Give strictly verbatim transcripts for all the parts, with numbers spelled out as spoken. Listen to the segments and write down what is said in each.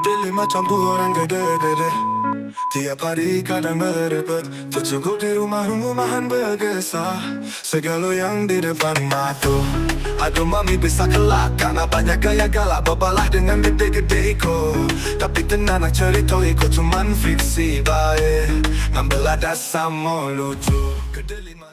Kita lima campuran gede-gede, tiap hari kadang berdebat, tercukup di rumah rumahan bergesah. Segala yang di depan mata, aduh mami bisa kelak, karena banyak gaya galak, babalah dengan gede-gede iko. Tapi tenang cerita iko cuman fiksi bae, ngambil ada sama lucu. Gede lima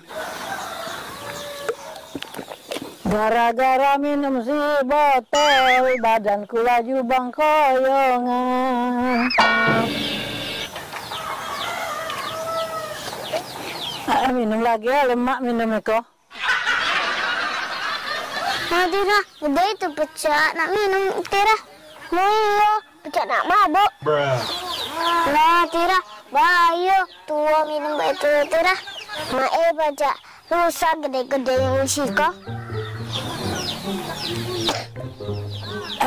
gara-gara minum si botol, badanku laju bang koyongan. Ah, minum lagi ya, lemak minum eko. Aduh nah, gede itu pecah, nak minum Tira. Muyo, pecah nak mabuk. Nah Tira, bayu, tua minum itu Tira. Mae baca, rusak gede-gede yang siko.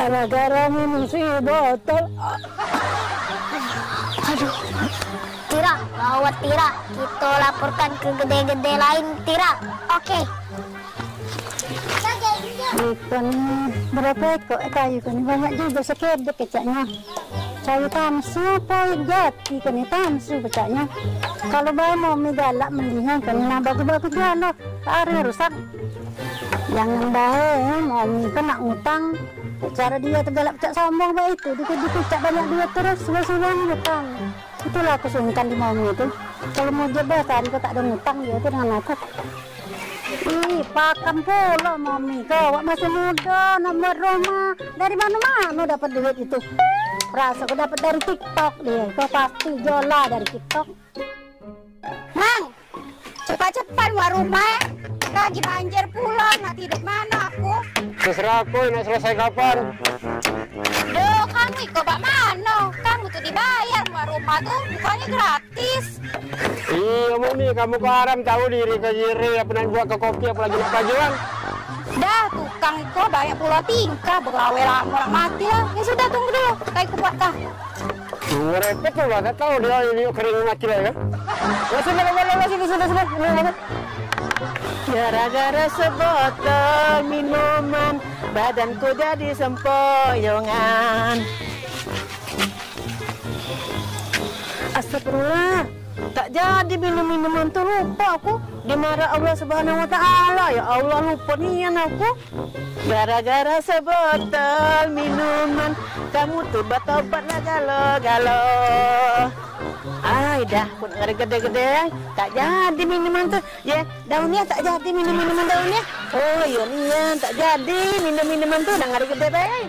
Gara-gara minum si botol. Aduh Tira, bawa Tira, kita laporkan ke gede-gede lain Tira. Oke okay. Ikan berapa ekor kayu kan banyak juga sekedar pecahnya. Kayu tamsu poin jati kan tamsu pecahnya. Kalau bayi mau galak mendingan kan bagus-bagus galak, akhirnya rusak. Jangan bahaya, mau kena ngutang. Cara dia tergalak pecah sombong baik itu, dikit-dikit pecah banyak dia terus, sebuah-sebuah ngutang. Itulah aku sungkan di mami itu. Kalau mau jebak hari kau tak ada ngutang dia itu dengan aku. Ih, pakam pula mami kau, masih muda, nomor rumah. Dari mana-mana dapat duit itu. Rasa aku dapat dari TikTok dia, kau pasti jola dari TikTok. Mang, cepat-cepat warung rumah. Lagi banjir pulang, nak tidur mana aku? Terserah aku, nak selesai kapan? Duh, kamu ikut bak mana? Kamu tuh dibayar buat rumah tuh, bukannya gratis. Iya, Mami, kamu ke haram tahu diri ke diri, ya pernah buat ke kopi, apalagi nak kajuan. Dah, tukang kau banyak pula tingkah, berlawe lama orang mati lah. Ya sudah, tunggu dulu, kayak kuat kah? Repet tuh, tak tahu dia ini kering mati lah ya. Masih, masih, masih, masih, masih, masih. Gara-gara sebotol minuman, badanku jadi sempoyongan. Astagfirullah, tak jadi minum minuman tu lupa aku. Dimarah Allah Subhanahu Wa Taala, ya Allah lupa nian aku. Gara-gara sebotol minuman, kamu tuh batobatlah galau-galau. Ay dah pun gede-gede tak jadi minuman tu ya, daunnya tak jadi minum-minuman daunnya. Oh iya iya tak jadi minum-minuman tu dah gede-gede baik.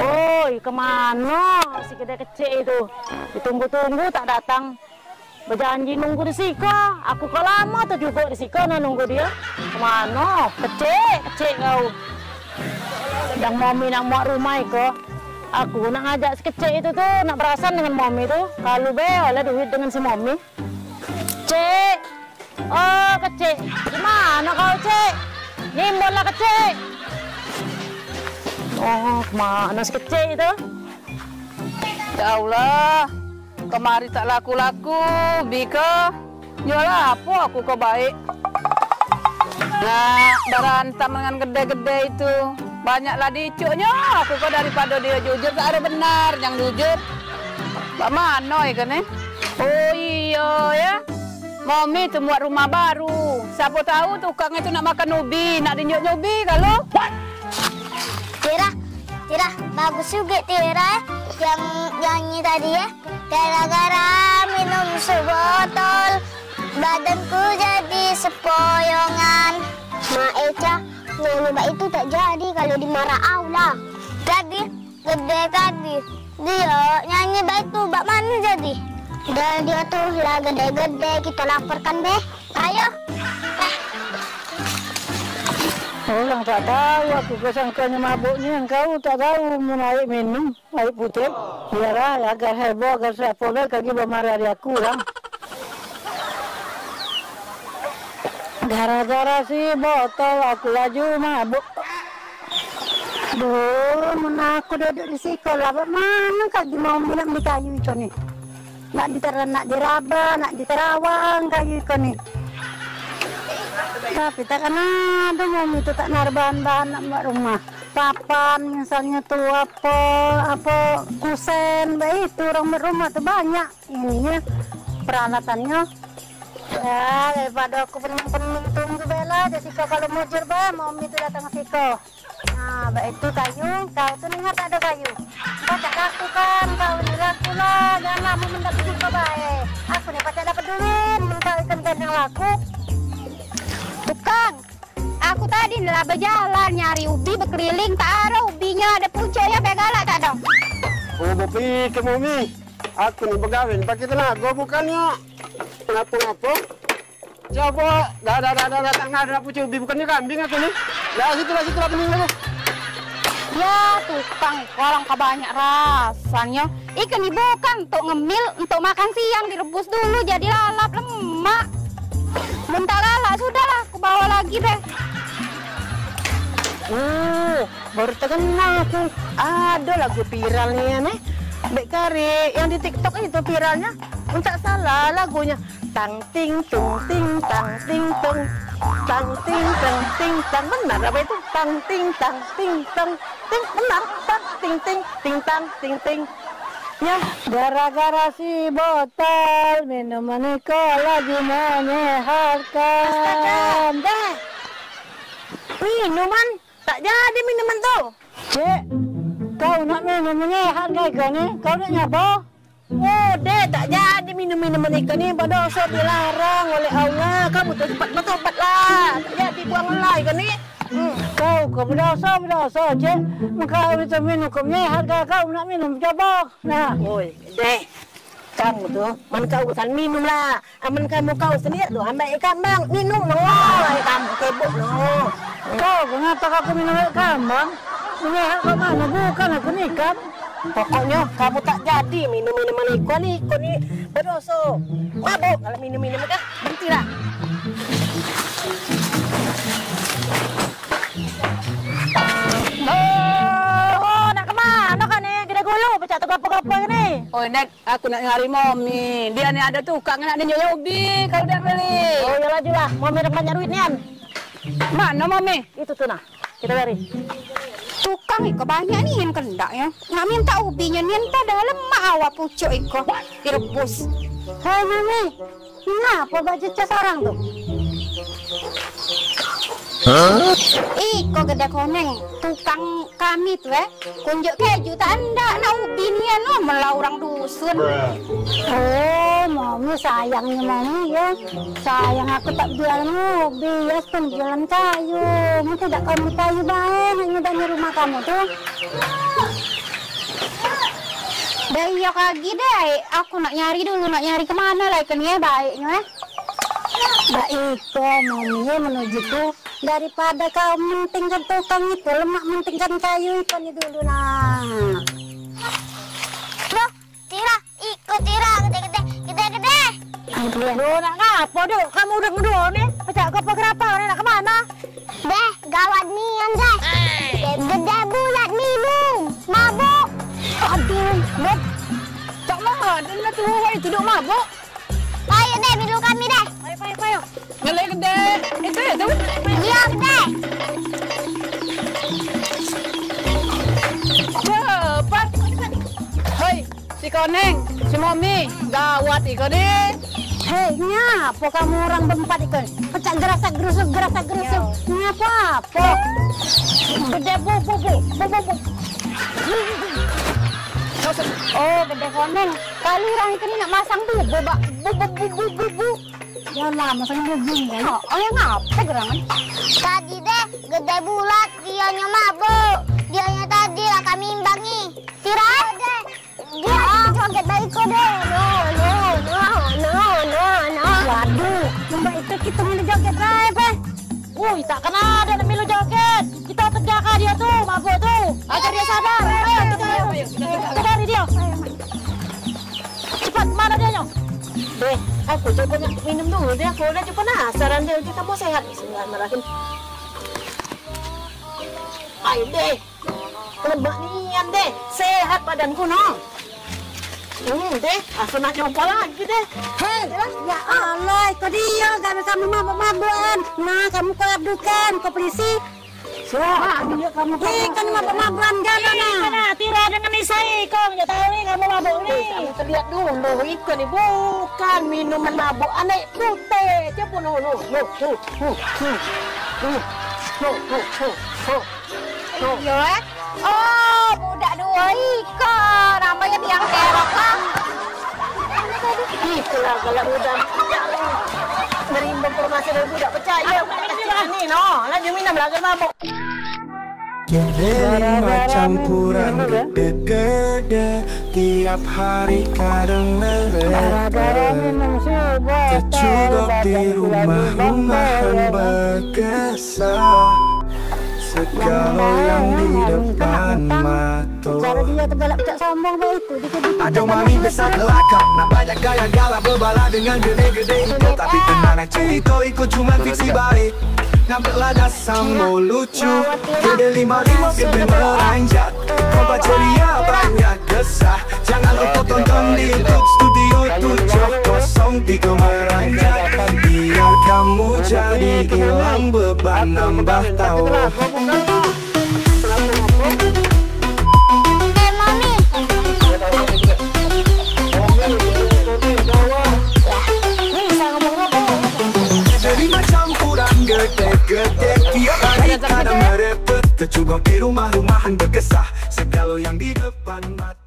Oh kemana si gede kecil itu, ditunggu-tunggu tak datang, berjanji nunggu di siko. Aku kok lama tu juga di siko nak nunggu dia. Kemana kecil kecil kau yang mami nak buat rumah iko. Aku nak ngajak si kecil itu tuh, nak perasan dengan mami tuh. Kalau be oleh duit dengan si mami. Cek. Oh kecil, gimana kau cek? Nimbun lah kecil. Oh kemana si kecil itu? Ya Allah, kemari tak laku-laku, Bika. Yolah apa aku kau baik. Nah, berantam dengan gede-gede itu. Banyaklah dicuknya aku kok daripada dia jujur, tak ada benar yang jujur. Pak Mano ikan eh? Oh iya ya. Mami tu buat rumah baru. Siapa tahu tukang itu nak makan ubi, nak dinjuk ubi kalau. Tira, Tira, bagus juga Tira eh? Yang nyanyi tadi ya. Gara-gara minum sebotol, badanku jadi sepoyongan. Maeca. Nyanyi bak itu tak jadi kalau dimarah Allah. Jadi, gede tadi dia nyanyi bak itu, bak mana jadi? Dan dia tuh lah gede-gede, kita laporkan deh. Ayo. Orang tak tahu, aku kesangkanya mabuknya. Engkau tak tahu mau naik minum, naik putih. Biarlah, agar heboh, agar sepuluh, kaki bermarah di aku lah. Gara-gara si botol aku laju mabuk. Duh, mana aku duduk di sekolah. Mana kaki mau minum di kayu itu nih? Nak di nak di Raba, nak di Terawang kayu itu nih. Tapi tak kan ada mami itu tak naruh bahan-bahan nak buat rumah. papan misalnya tuh apa apa kusen baik itu rumah-rumah tuh banyak ininya peralatannya ya daripada aku penuh-penuh ke bela jadi kalau mau jerba mau itu datang ke siko. Nah baik itu kayu kau tuh ingat ada kayu kau tak lakukan kau laku lah jangan mau mendapat siko baik aku nih pasti dapat duit mentau ikan kandang laku tukang. Aku tadi nela berjalan nyari ubi berkeliling tak ada ubinya ada pucuknya begalak tak dong. Oh bopi ke mumi. Aku nih begawin pakai tenaga bukannya ngapa-ngapa. Coba dah dah dah dah tak ada pucuk ubi bukannya kambing aku nih. Dah situ lah situ lah bening lagi. Ya tukang orang kebanyak rasanya. Ikan ini bukan untuk ngemil untuk makan siang direbus dulu jadi lalap lemak. Bentar lala sudahlah aku bawa lagi deh. Uh, baru terkenal aku. Ada lagu viralnya nih. Baik kari yang di TikTok itu viralnya. Enggak salah lagunya. Tang ting tung ting tang ting tung. Tang ting tang ting tang benar apa itu? Tang ting tang ting tang ting benar. Tang ting ting ting tang ting ting. Ya, gara-gara si botol minuman itu lagi menyehatkan. Deh, minuman tak jadi minuman tuh. Cek, kau nak minum menyehatkan ikan ini? Kau nak nyapa? Oh, deh, tak jadi minum minuman ikan ini. Berdosa dilarang oleh Allah. Kamu tuh cepat bertobat lah. Tak jadi buanglah ikan ini. Hmm. Kau kau berdosa berdosa je, maka kita minum kumnya harga kau nak minum coba. Nah, oi, deh, kamu tu, man kau usah minum lah, aman kamu kau sendiri tu, ambil kambang minum lah, kamu kebuk loh. Kau kenapa kau minum kambang? Kumnya harga mana bukan aku nikam. Pokoknya kamu tak jadi minum minuman ikan ni, ikan ni berdosa. Mabuk kalau minum minuman kah? Berhenti lah. Oh, nak kemana kan ni? Gede gulu, pecah tu gapapa-gapapa ni. Oh, Nek, aku nak nyari Momi. Dia ni ada tukang nak dia jual ubi kalau dia beli. Oh, ya laju lah. Momi ada banyak duit nian. Mana Momi? Itu tu nah. Kita beri. Tukang iko banyak ni yang kendak ya. Nak minta ubinya nian tak ada lemak awak pucuk iko direbus. Hei Momi, kenapa kau cecah orang tu? Huh? Iko Gede Koneng, tukang kami tuh eh, kunjuk keju tak anda nak ubinian lo melah orang dusun. Oh, Mami sayangnya Mami ya, sayang aku tak jualan ubi ya, pun jualan kayu. Mami tidak kamu kayu baik, hanya dari rumah kamu tuh. Dari yok lagi deh, aku nak nyari dulu, nak nyari kemana lah ikannya baiknya. Mbak Iko, Mami menuju tuh. Daripada kau mentingkan tukang itu, lemak mentingkan kayu itu ni dulu lah. Loh, Tira, ikut Tira, gede-gede, gede-gede. Aduh, nak ngapa duk? Kamu udah ngedua ni? Pecah kau pergerapa, ni nak kemana? Deh, gawat ni, anjay. Gede bulat minum, mabuk. Aduh, bet. Tak lah, dengar tu, itu duk mabuk. Ayo deh, minum kami deh. Ayo, ayo, ayo. Ngelai gede. Itu ya, tuh? Iya, gede. Cepat. Hei, si Koneng, si Momi, gawat Iko deh. Hei, ngapa kamu orang berempat Iko? Pecah gerasak gerusuk, gerasak gerusuk. Ngapa apa? Gede bu, bu, bu, bu, bu, bu. Oh, Gede Koneng. Kali orang Iko ini nak masang bubu, bak. Bubu, bubu, bubu. Ya lah, masanya bubung kan? Oh ya ngapa gerangan? Tadi deh, Gede Bulat, dianya mabuk. Dianya tadi lah kami imbangi. Tira? Deh, dia joget baikku deh. No, no, no, no, no, no. Waduh, lomba itu kita milu joget baik, eh. Wuih, takkan ada yang milu joget. Kita tegakkan dia tuh, mabuk tuh. Agar dia sadar. Ayo, kita sadari dia. Cepat, mana dia nyong? Deh, aku coba nak minum dulu dia. Aku dah coba nasaran dia. Dia kamu sehat. Bismillahirrahmanirrahim. Ayo deh. Lebak nian deh. Sehat badanku no. Hmm deh. Aku nak coba lagi deh. Hei. Ya Allah. Kau dia. Gak bisa mabuk-mabuan. Nah kamu kau abdukan. Kau polisi. Wah, dia kamu ikan mabuk-mabukan jana nah. Tira dengan isai, kau nggak tahu nih kamu mabuk nih. Kamu terlihat dulu ikan ini bukan minuman mabuk aneh putih. Dia pun lu lu lu lu lu lu lu lu lu oh, budak dua ikan namanya tiang kerok lah. Itulah kalau budak dari informasi dari budak percaya. Ini no, lanjut minum lagi mabuk. Lima campuran gede-gede, tiap hari kadang leleh. Tercukup di rumah-rumahan bergesa. Segala yang di depan mata. Cara dia terbalap tak sombong begitu. Ada mami besar lelakap, namanya gaya galak berbala dengan gede-gede. Tapi tenang aja, itu ikut cuma fiksi balik. Nampak ladas sambo lucu, gede lima lima gede meranjat. Kompak ceria banyak gesah, jangan lupa tonton di YouTube Studio Tujuh Meranjat. Biar kamu jadi hilang beban nambah tahu. Gede-gede tiap hari kadang merepet, tercubang di rumah-rumahan bergesah, segala yang di depan mata.